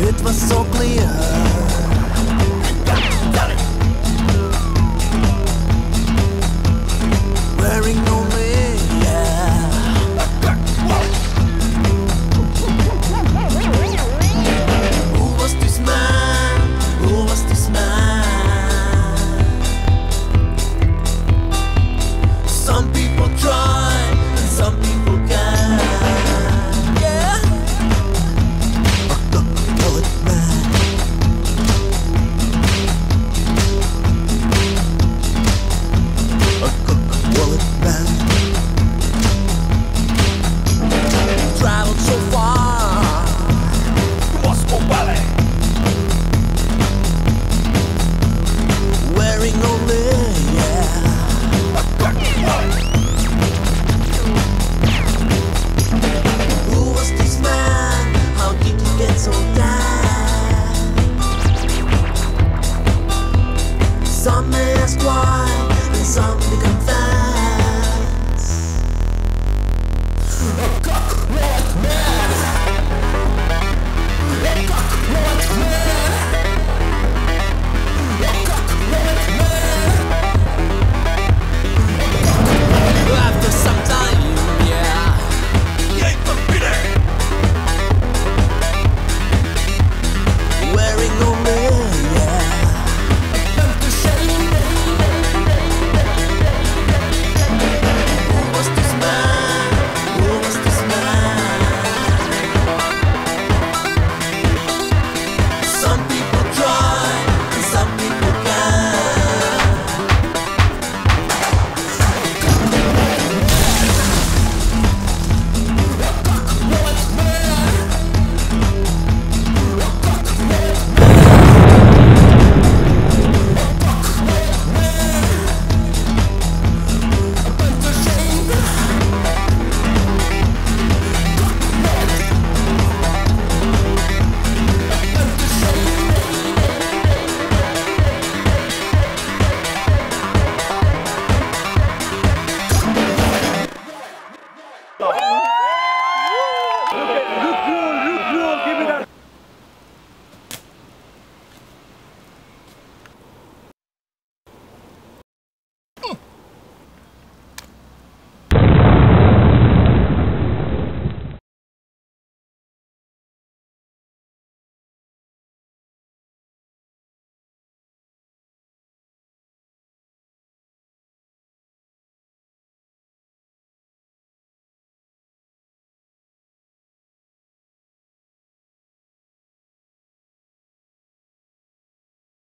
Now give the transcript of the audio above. It was so clear.